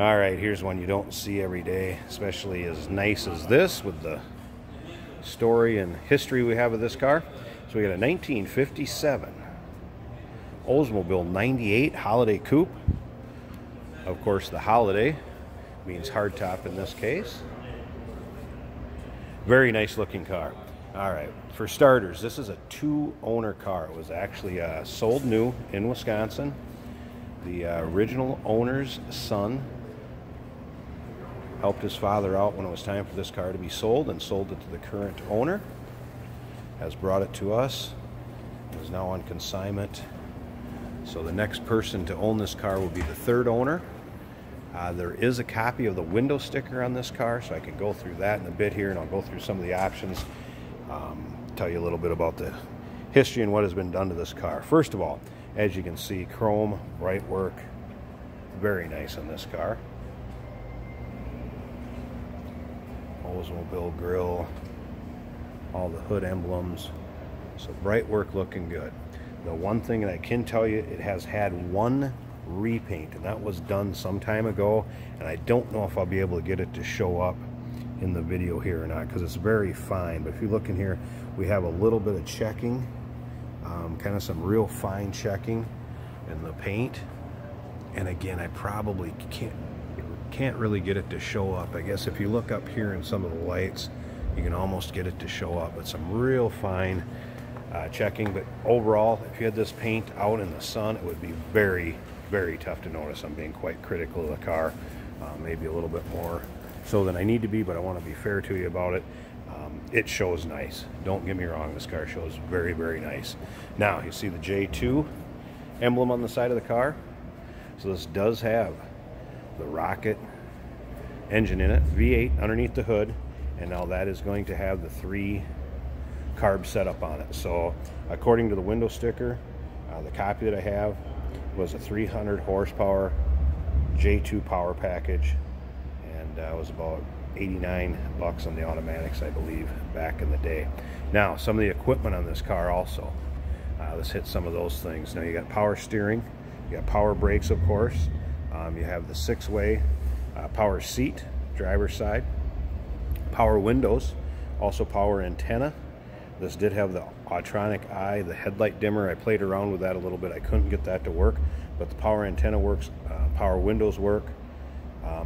All right, here's one you don't see every day, especially as nice as this with the story and history we have of this car. So we got a 1957 Oldsmobile 98 Holiday Coupe. Of course, the Holiday means hardtop in this case. Very nice looking car. All right, for starters, this is a two-owner car. It was actually sold new in Wisconsin. The original owner's son helped his father out when it was time for this car to be sold and sold it to the current owner. Has brought it to us. It is now on consignment. So the next person to own this car will be the third owner. There is a copy of the window sticker on this car, so I can go through that in a bit here, and I'll go through some of the options, tell you a little bit about the history and what has been done to this car. First of all, as you can see, chrome, bright work, very nice on this car. Oldsmobile grill, all the hood emblems, so bright work, looking good. The one thing that I can tell you, it has had one repaint, and that was done some time ago, and I don't know if I'll be able to get it to show up in the video here or not, because it's very fine. But if you look in here, we have a little bit of checking, kind of some real fine checking in the paint. And again, I probably can't really get it to show up. I guess if you look up here in some of the lights, you can almost get it to show up, but some real fine checking. But overall, if you had this paint out in the sun, it would be very, very tough to notice. I'm being quite critical of the car, maybe a little bit more so than I need to be, but I want to be fair to you about it. It shows nice. Don't get me wrong, this car shows very, very nice. Now, you see the J2 emblem on the side of the car. So this does have the rocket engine in it, V8 underneath the hood, and now that is going to have the 3 carb setup on it. So according to the window sticker, the copy that I have was a 300 horsepower J2 power package, and was about 89 bucks on the automatics, I believe, back in the day. Now, some of the equipment on this car also, let's hit some of those things. Now, you got power steering, you got power brakes, of course, you have the 6-way power seat, driver's side, power windows, also power antenna. This did have the Autronic Eye, the headlight dimmer. I played around with that a little bit. I couldn't get that to work, but the power antenna works, power windows work,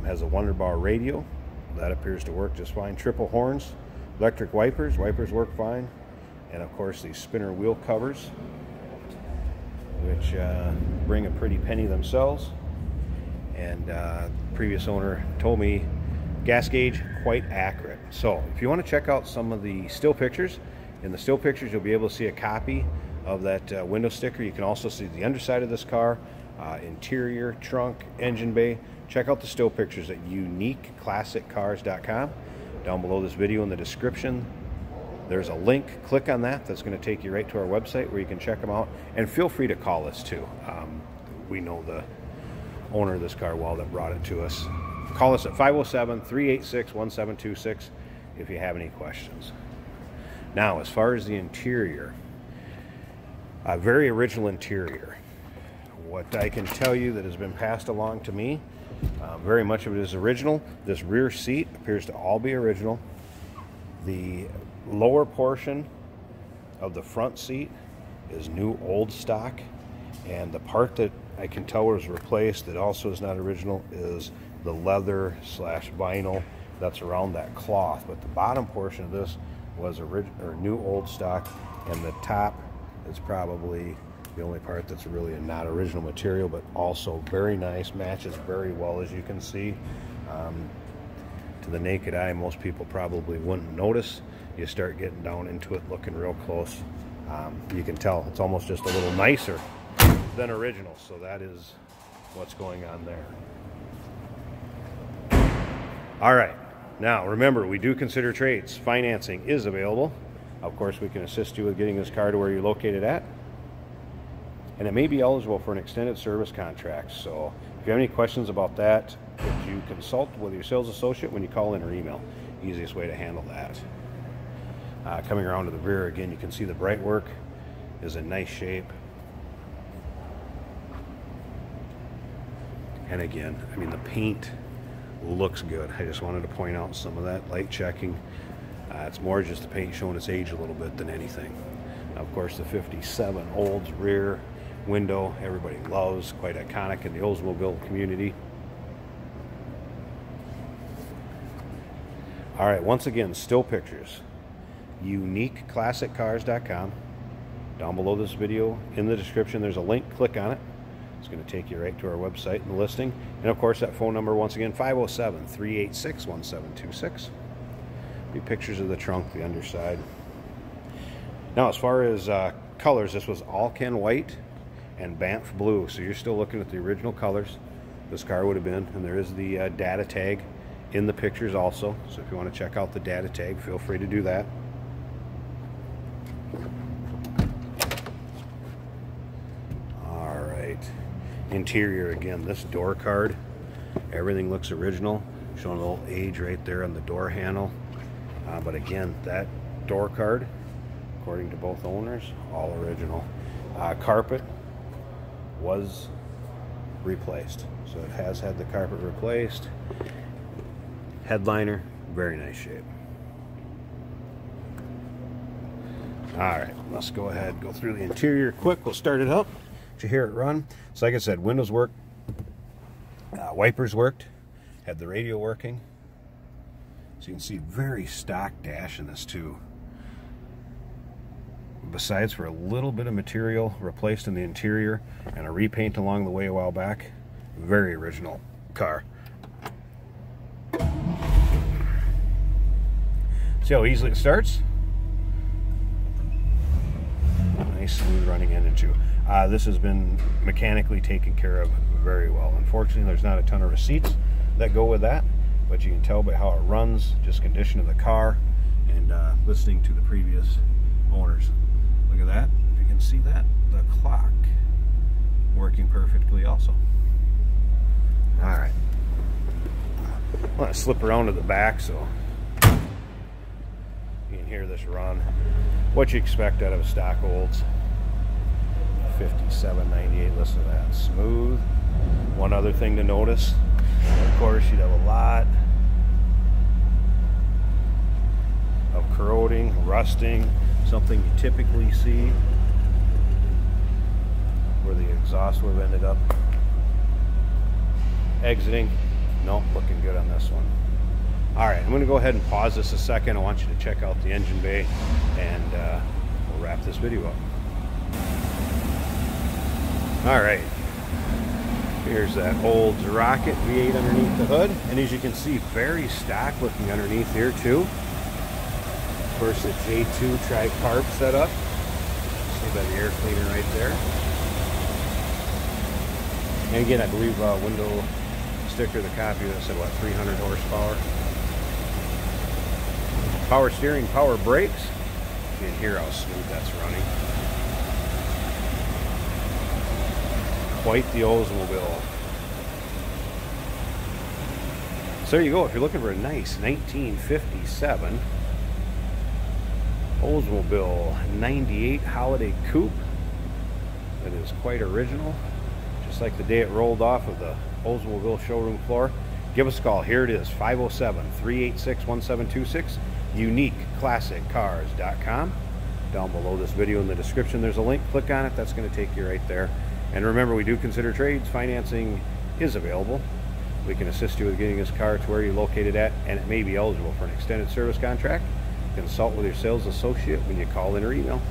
has a Wonderbar radio. That appears to work just fine. Triple horns, electric wipers. Wipers work fine. And of course, these spinner wheel covers, which bring a pretty penny themselves. And the previous owner told me gas gauge quite accurate. So if you want to check out some of the still pictures, in the still pictures, you'll be able to see a copy of that window sticker. You can also see the underside of this car, interior, trunk, engine bay. Check out the still pictures at uniqueclassiccars.com. Down below this video in the description, there's a link. Click on that. That's going to take you right to our website where you can check them out. And feel free to call us too. We know the owner of this car well that brought it to us. Call us at 507-386-1726 if you have any questions. Now, as far as the interior, a very original interior. What I can tell you that has been passed along to me, very much of it is original. This rear seat appears to all be original. The lower portion of the front seat is new old stock. And the part that I can tell was replaced that also is not original is the leather / vinyl that's around that cloth. But the bottom portion of this was original or new old stock, and the top is probably the only part that's really a not original material, but also very nice, matches very well, as you can see. To the naked eye, most people probably wouldn't notice. You start getting down into it, looking real close, you can tell it's almost just a little nicer than original. So that is what's going on there. All right. Now, remember, we do consider trades. Financing is available. Of course, we can assist you with getting this car to where you're located at. And it may be eligible for an extended service contract. So if you have any questions about that, could you consult with your sales associate when you call in or email? Easiest way to handle that. Coming around to the rear again, you can see the bright work is in nice shape. And again, I mean, the paint looks good. I just wanted to point out some of that light checking. It's more just the paint showing its age a little bit than anything. Now, of course, the 57 Olds rear window, everybody loves, quite iconic in the Oldsmobile community. All right, once again, still pictures, uniqueclassiccars.com. Down below this video, in the description, there's a link. Click on it. It's going to take you right to our website and the listing. And, of course, that phone number, once again, 507-386-1726. Be pictures of the trunk, the underside. Now, as far as colors, this was Alcan white and Banff blue. So you're still looking at the original colors this car would have been. And there is the data tag in the pictures also. So if you want to check out the data tag, feel free to do that. Interior, again, this door card, everything looks original, showing a little age right there on the door handle, but again, that door card, according to both owners, all original. Carpet was replaced, so it has had the carpet replaced. Headliner, very nice shape. All right, let's go ahead and go through the interior quick. We'll start it up. You hear it run. So like I said, windows worked, wipers worked, had the radio working. So you can see very stock dash in this too. Besides for a little bit of material replaced in the interior and a repaint along the way a while back, very original car. See how easily it starts? Nice smooth running engine too. This has been mechanically taken care of very well. Unfortunately, there's not a ton of receipts that go with that, but you can tell by how it runs, just condition of the car, and listening to the previous owners. Look at that. If you can see that, the clock working perfectly also. All right. I'm going to slip around to the back so you can hear this run. What you expect out of a stock Olds. 57.98, listen to that, smooth. One other thing to notice, of course, you'd have a lot of corroding, rusting, something you typically see where the exhaust would have ended up exiting. Nope, looking good on this one. All right, I'm going to go ahead and pause this a second. I want you to check out the engine bay, and we'll wrap this video up. All right, here's that old Rocket V8 underneath the hood. And as you can see, very stock looking underneath here too. Of course, the J2 tri-carb setup. See by the air cleaner right there. And again, I believe window sticker, the copy that said, what, 300 horsepower. Power steering, power brakes. You can hear how smooth that's running. Quite the Oldsmobile. So there you go. If you're looking for a nice 1957 Oldsmobile 98 Holiday Coupe, that is quite original, just like the day it rolled off of the Oldsmobile showroom floor, give us a call. Here it is, 507-386-1726, uniqueclassiccars.com. Down below this video in the description, there's a link. Click on it. That's going to take you right there. And remember, we do consider trades. Financing is available. We can assist you with getting this car to where you're located at, and it may be eligible for an extended service contract. Consult with your sales associate when you call in or email.